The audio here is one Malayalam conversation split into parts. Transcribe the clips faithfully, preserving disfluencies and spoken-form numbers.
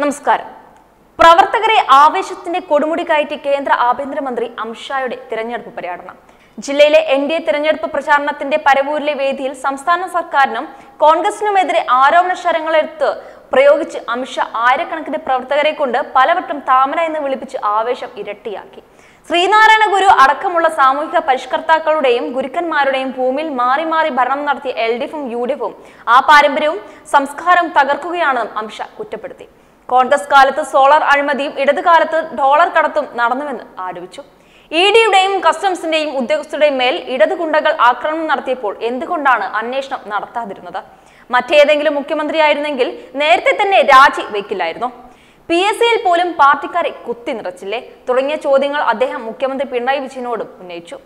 നമസ്കാരം. പ്രവർത്തകരെ ആവേശത്തിന്റെ കൊടുമുടി കയറ്റി കേന്ദ്ര ആഭ്യന്തരമന്ത്രി അംഷായുടെ തിരഞ്ഞെടുപ്പ് പര്യടനം. ജില്ലയിലെ എൻ ഡി എ തിരഞ്ഞെടുപ്പ് പ്രചാരണത്തിന്റെ പരവൂരിലെ വേദിയിൽ സംസ്ഥാന സർക്കാരിനും കോൺഗ്രസിനുമെതിരെ ആരോപണ ശരങ്ങളെടുത്ത് പ്രയോഗിച്ച് അംഷാ ആയിരക്കണക്കിന് പ്രവർത്തകരെ കൊണ്ട് പലവട്ടം താമര എന്ന് വിളിപ്പിച്ച് ആവേശം ഇരട്ടിയാക്കി. ശ്രീനാരായണ ഗുരു അടക്കമുള്ള സാമൂഹിക പരിഷ്കർത്താക്കളുടെയും ഗുരുക്കന്മാരുടെയും ഭൂമിയിൽ മാറി മാറി ഭരണം നടത്തിയ എൽ ഡി എഫും യു ഡി എഫും ആ പാരമ്പര്യവും സംസ്കാരവും തകർക്കുകയാണെന്നും അംഷ കുറ്റപ്പെടുത്തി. കോൺഗ്രസ് കാലത്ത് സോളാർ അഴിമതിയും ഇടതുകാലത്ത് ഡോളർ കടത്തും നടന്നുവെന്ന് ആരോപിച്ചു. ഇ ഡിയുടെയും കസ്റ്റംസിന്റെയും ഉദ്യോഗസ്ഥരുടെയും മേൽ ഇടതു ഗുണ്ടകൾ ആക്രമണം നടത്തിയപ്പോൾ എന്തുകൊണ്ടാണ് അന്വേഷണം നടത്താതിരുന്നത്? മറ്റേതെങ്കിലും മുഖ്യമന്ത്രിയായിരുന്നെങ്കിൽ നേരത്തെ തന്നെ രാജി വെക്കില്ലായിരുന്നോ? പി എസ് സിയിൽ പോലും പാർട്ടിക്കാരെ കുത്തി നിറച്ചില്ലേ? തുടങ്ങിയ ചോദ്യങ്ങൾ അദ്ദേഹം മുഖ്യമന്ത്രി പിണറായി വിജയനോടും ഉന്നയിച്ചു.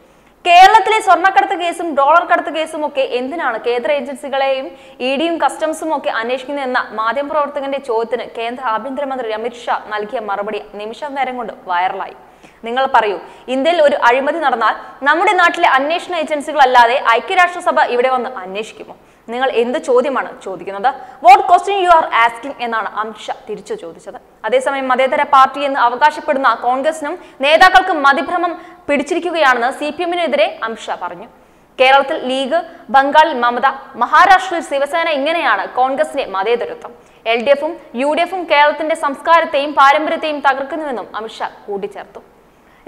കേരളത്തിലെ സ്വർണ്ണക്കടത്ത് കേസും ഡോളർ കടത്ത് കേസും ഒക്കെ എന്തിനാണ് കേന്ദ്ര ഏജൻസികളെയും ഇ ഡിയും കസ്റ്റംസും ഒക്കെ അന്വേഷിക്കുന്നതെന്ന മാധ്യമപ്രവർത്തകന്റെ ചോദ്യത്തിന് കേന്ദ്ര ആഭ്യന്തരമന്ത്രി അമിത് ഷാ നൽകിയ മറുപടി നിമിഷം നേരം കൊണ്ട് വൈറലായി. നിങ്ങൾ പറയൂ, ഇന്ത്യയിൽ ഒരു അഴിമതി നടന്നാൽ നമ്മുടെ നാട്ടിലെ അന്വേഷണ ഏജൻസികളല്ലാതെ ഐക്യരാഷ്ട്രസഭ ഇവിടെ വന്ന് അന്വേഷിക്കുമോ? നിങ്ങൾ എന്ത് ചോദ്യമാണ് ചോദിക്കുന്നത്? What question you are asking എന്നാണ് അമിത് ഷാ തിരിച്ചു ചോദിച്ചത്. അതേസമയം മതേതര പാർട്ടി എന്ന് അവകാശപ്പെടുന്ന കോൺഗ്രസിനും നേതാക്കൾക്കും മതിഭ്രമം പിടിച്ചിരിക്കുകയാണെന്ന് സി പി എമ്മിനെതിരെ അമിത് ഷാ പറഞ്ഞു. കേരളത്തിൽ ലീഗ്, ബംഗാളിൽ മമത, മഹാരാഷ്ട്രയിൽ ശിവസേന, ഇങ്ങനെയാണ് കോൺഗ്രസിന്റെ മതേതരത്വം. എൽ ഡി എഫും യു ഡി എഫും കേരളത്തിന്റെ സംസ്കാരത്തെയും പാരമ്പര്യത്തെയും തകർക്കുന്നുവെന്നും അമിത് ഷാ കൂട്ടിച്ചേർത്തു.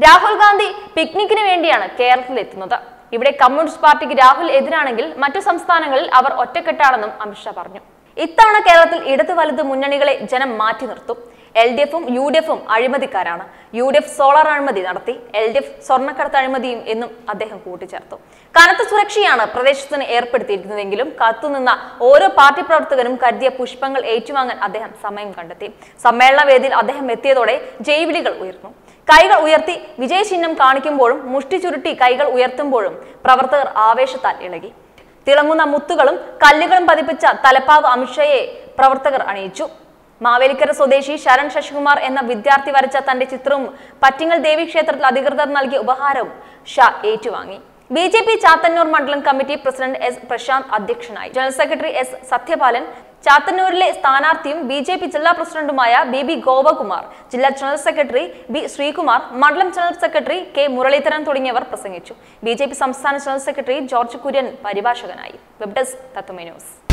രാഹുൽ ഗാന്ധി പിക്നിക്കിന് വേണ്ടിയാണ് കേരളത്തിലെത്തുന്നത്. ഇവിടെ കമ്മ്യൂണിസ്റ്റ് പാർട്ടിക്ക് രാഹുൽ എതിരാണെങ്കിൽ മറ്റു സംസ്ഥാനങ്ങളിൽ അവർ ഒറ്റക്കെട്ടാണെന്നും അമിത് ഷാ പറഞ്ഞു. ഇത്തവണ കേരളത്തിൽ ഇടതു വലത് മുന്നണികളെ ജനം മാറ്റി നിർത്തും. എൽ ഡി എഫും യു ഡി എഫും അഴിമതിക്കാരാണ്. യു ഡി എഫ് സോളാർ അഴിമതി നടത്തി, എൽ ഡി എഫ് സ്വർണ്ണക്കടത്ത് അഴിമതിയും എന്നും അദ്ദേഹം കൂട്ടിച്ചേർത്തു. കനത്ത സുരക്ഷയാണ് പ്രദേശത്തിന് ഏർപ്പെടുത്തിയിരുന്നതെങ്കിലും കത്തുനിന്ന ഓരോ പാർട്ടി പ്രവർത്തകനും കരുതിയ പുഷ്പങ്ങൾ ഏറ്റുവാങ്ങാൻ അദ്ദേഹം സമയം കണ്ടെത്തി. സമ്മേളന വേദിയിൽ അദ്ദേഹം എത്തിയതോടെ ജയ്വിളികൾ ഉയർന്നു. കൈകൾ ഉയർത്തി വിജയ ചിഹ്നം കാണിക്കുമ്പോഴും മുഷ്ടി ചുരുട്ടി കൈകൾ ഉയർത്തുമ്പോഴും പ്രവർത്തകർ ആവേശത്താൽ ഇളകി. തിളങ്ങുന്ന മുത്തുകളും കല്ലുകളും പതിപ്പിച്ച തലപ്പാവ് അമിത്ഷായെ പ്രവർത്തകർ അണിയിച്ചു. മാവേലിക്കര സ്വദേശി ശരൺ ശശികുമാർ എന്ന വിദ്യാർത്ഥി വരച്ച തന്റെ ചിത്രവും പറ്റിങ്ങൽ ദേവി ക്ഷേത്രത്തിൽ അധികൃതർ നൽകിയ ഉപഹാരവും ഷാ ഏറ്റുവാങ്ങി. ബി ജെ പി ചാത്തന്നൂർ മണ്ഡലം കമ്മിറ്റി പ്രസിഡന്റ് എസ് പ്രശാന്ത് അധ്യക്ഷനായി. ജനറൽ സെക്രട്ടറി എസ് സത്യപാലൻ, ചാത്തന്നൂരിലെ സ്ഥാനാർത്ഥിയും ബി ജെ പി ജില്ലാ പ്രസിഡന്റുമായ ബി ബി ഗോപകുമാർ, ജില്ലാ ജനറൽ സെക്രട്ടറി ബി ശ്രീകുമാർ, മണ്ഡലം ജനറൽ സെക്രട്ടറി കെ മുരളീധരൻ തുടങ്ങിയവർ പ്രസംഗിച്ചു. ബി ജെ പി സംസ്ഥാന ജനറൽ സെക്രട്ടറി ജോർജ് കുര്യൻ പരിഭാഷകനായി. വെബ് ഡെസ്ക് തത്വമൈ ന്യൂസ്.